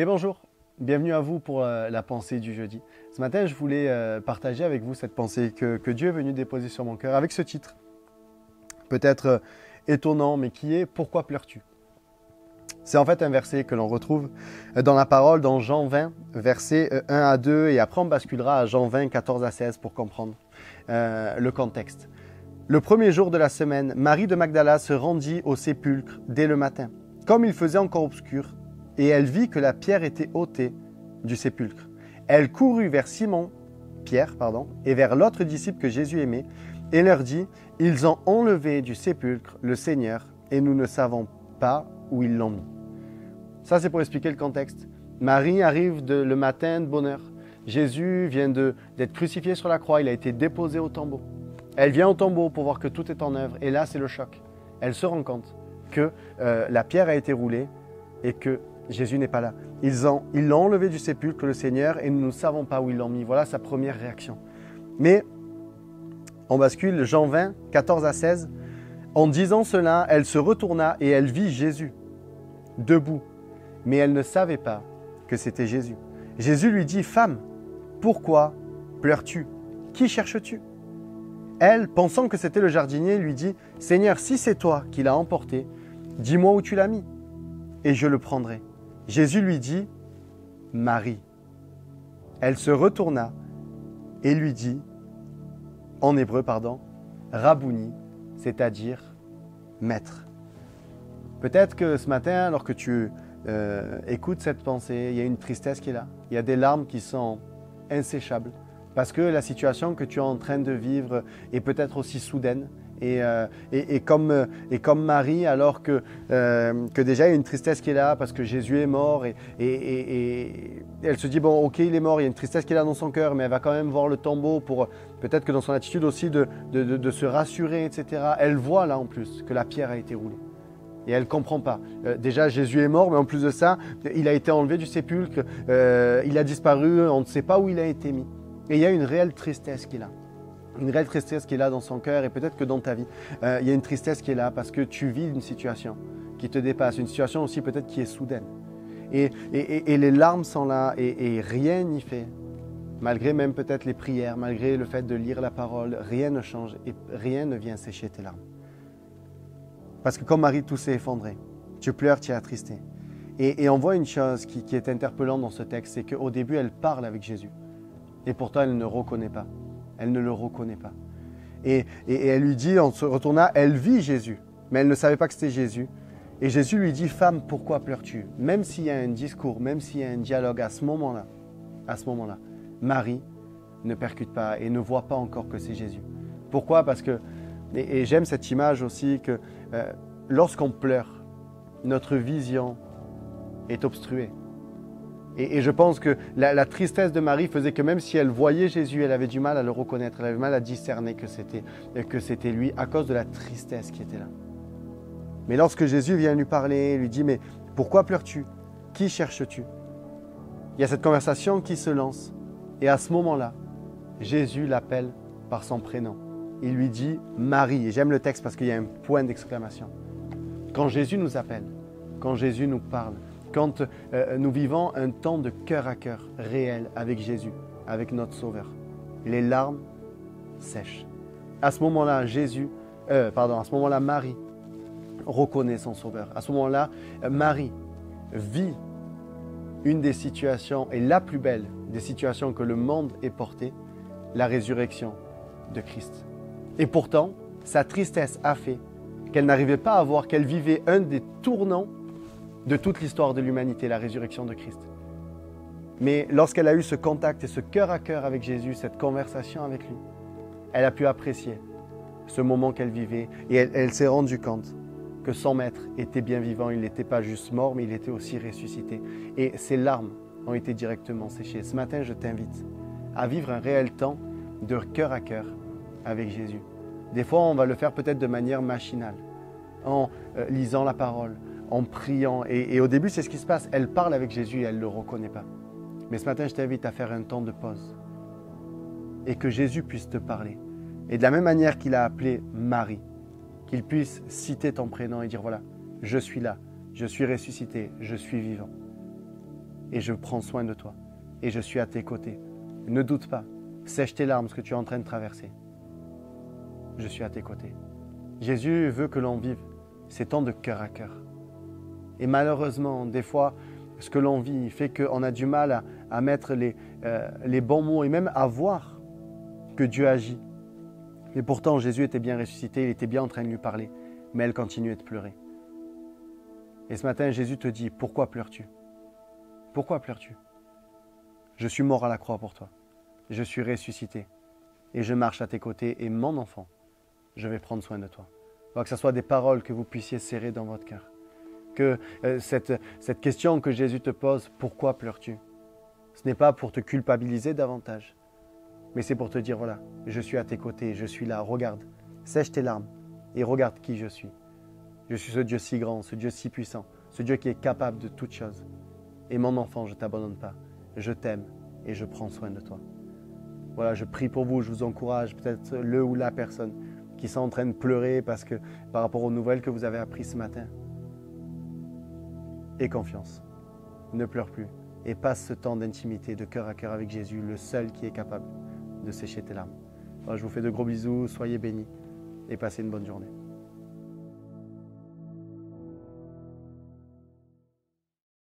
Et bonjour, bienvenue à vous pour la pensée du jeudi. Ce matin, je voulais partager avec vous cette pensée que Dieu est venu déposer sur mon cœur avec ce titre. Peut-être étonnant, mais qui est « Pourquoi pleures-tu » ? C'est en fait un verset que l'on retrouve dans la parole, dans Jean 20, versets 1 à 2, et après on basculera à Jean 20, 14 à 16 pour comprendre le contexte. Le premier jour de la semaine, Marie de Magdala se rendit au sépulcre dès le matin, comme il faisait encore obscur, et elle vit que la pierre était ôtée du sépulcre. Elle courut vers Simon, Pierre, et vers l'autre disciple que Jésus aimait, et leur dit « Ils ont enlevé du sépulcre le Seigneur, et nous ne savons pas où ils l'ont mis. » Ça, c'est pour expliquer le contexte. Marie arrive le matin de bonne heure. Jésus vient d'être crucifié sur la croix, il a été déposé au tombeau. Elle vient au tombeau pour voir que tout est en œuvre, et là, c'est le choc. Elle se rend compte que la pierre a été roulée et que Jésus n'est pas là. Ils l'ont enlevé du sépulcre, le Seigneur, et nous ne savons pas où ils l'ont mis. Voilà sa première réaction. Mais on bascule, Jean 20, 14 à 16. En disant cela, elle se retourna et elle vit Jésus, debout. Mais elle ne savait pas que c'était Jésus. Jésus lui dit « Femme, pourquoi pleures-tu? Qui cherches-tu » Elle, pensant que c'était le jardinier, lui dit « Seigneur, si c'est toi qui l'as emporté, dis-moi où tu l'as mis, et je le prendrai. » Jésus lui dit « Marie ». Elle se retourna et lui dit, en hébreu, « Rabouni », c'est-à-dire « Maître ». Peut-être que ce matin, alors que tu écoutes cette pensée, il y a une tristesse qui est là, il y a des larmes qui sont inséchables, parce que la situation que tu es en train de vivre est peut-être aussi soudaine, et comme Marie, alors que déjà il y a une tristesse qui est là parce que Jésus est mort, et elle se dit bon ok, il est mort, il y a une tristesse qui est là dans son cœur, mais elle va quand même voir le tombeau pour peut-être que dans son attitude aussi de se rassurer, etc. Elle voit là en plus que la pierre a été roulée et elle ne comprend pas. Déjà Jésus est mort, mais en plus de ça il a été enlevé du sépulcre, il a disparu, on ne sait pas où il a été mis, et il y a une réelle tristesse qui est là. Une réelle tristesse qui est là dans son cœur, et peut-être que dans ta vie, il y a une tristesse qui est là parce que tu vis une situation qui te dépasse, une situation aussi peut-être qui est soudaine. Et les larmes sont là et rien n'y fait. Malgré même peut-être les prières, malgré le fait de lire la parole, rien ne change et rien ne vient sécher tes larmes. Parce que comme Marie, tout s'est effondré. Tu pleures, tu es attristé. Et on voit une chose qui est interpellante dans ce texte, c'est qu'au début, elle parle avec Jésus. Et pourtant, elle ne reconnaît pas. Elle ne le reconnaît pas. Et elle lui dit, en se retournant, elle vit Jésus, mais elle ne savait pas que c'était Jésus. Et Jésus lui dit, femme, pourquoi pleures-tu? Même s'il y a un discours, même s'il y a un dialogue, à ce moment-là, Marie ne percute pas et ne voit pas encore que c'est Jésus. Pourquoi? Parce que, et j'aime cette image aussi, que lorsqu'on pleure, notre vision est obstruée. Et je pense que la tristesse de Marie faisait que même si elle voyait Jésus, elle avait du mal à le reconnaître, elle avait du mal à discerner que c'était lui, à cause de la tristesse qui était là. Mais lorsque Jésus vient lui parler, lui dit « Mais pourquoi pleures-tu? Qui cherches-tu » Il y a cette conversation qui se lance. Et à ce moment-là, Jésus l'appelle par son prénom. Il lui dit « Marie ». Et j'aime le texte parce qu'il y a un point d'exclamation. Quand Jésus nous appelle, quand Jésus nous parle, quand nous vivons un temps de cœur à cœur réel avec Jésus, avec notre Sauveur, les larmes sèchent. À ce moment-là, Marie reconnaît son Sauveur. À ce moment-là, Marie vit une des situations, et la plus belle des situations que le monde ait portée, la résurrection de Christ. Et pourtant, sa tristesse a fait qu'elle n'arrivait pas à voir, qu'elle vivait un des tournants de toute l'histoire de l'humanité, la résurrection de Christ. Mais lorsqu'elle a eu ce contact et ce cœur à cœur avec Jésus, cette conversation avec lui, elle a pu apprécier ce moment qu'elle vivait, et elle s'est rendue compte que son maître était bien vivant, il n'était pas juste mort, mais il était aussi ressuscité. Et ses larmes ont été directement séchées. Ce matin, je t'invite à vivre un réel temps de cœur à cœur avec Jésus. Des fois, on va le faire peut-être de manière machinale, en lisant la parole, en priant, et au début c'est ce qui se passe, elle parle avec Jésus et elle ne le reconnaît pas. Mais ce matin je t'invite à faire un temps de pause et que Jésus puisse te parler, et de la même manière qu'il a appelé Marie, qu'il puisse citer ton prénom et dire voilà, je suis là, je suis ressuscité, je suis vivant. et je prends soin de toi et je suis à tes côtés. Ne doute pas, sèche tes larmes, ce que tu es en train de traverser. Je suis à tes côtés. Jésus veut que l'on vive ces temps de cœur à cœur. Et malheureusement, des fois, ce que l'on vit fait qu'on a du mal à mettre les bons mots et même à voir que Dieu agit. Et pourtant, Jésus était bien ressuscité, il était bien en train de lui parler, mais elle continuait de pleurer. Et ce matin, Jésus te dit, pourquoi pleures-tu? Pourquoi pleures-tu? Je suis mort à la croix pour toi. Je suis ressuscité et je marche à tes côtés et mon enfant, je vais prendre soin de toi. Que ce soit des paroles que vous puissiez serrer dans votre cœur. Que cette question que Jésus te pose, pourquoi pleures-tu? Ce n'est pas pour te culpabiliser davantage, mais c'est pour te dire, voilà, je suis à tes côtés, je suis là, regarde, sèche tes larmes et regarde qui je suis. Je suis ce Dieu si grand, ce Dieu si puissant, ce Dieu qui est capable de toutes choses. Et mon enfant, je ne t'abandonne pas, je t'aime et je prends soin de toi. Voilà, je prie pour vous, je vous encourage, peut-être le ou la personne qui sont en train de pleurer parce que, par rapport aux nouvelles que vous avez apprises ce matin. Et confiance, ne pleure plus et passe ce temps d'intimité, de cœur à cœur avec Jésus, le seul qui est capable de sécher tes larmes. Alors, je vous fais de gros bisous, soyez bénis et passez une bonne journée.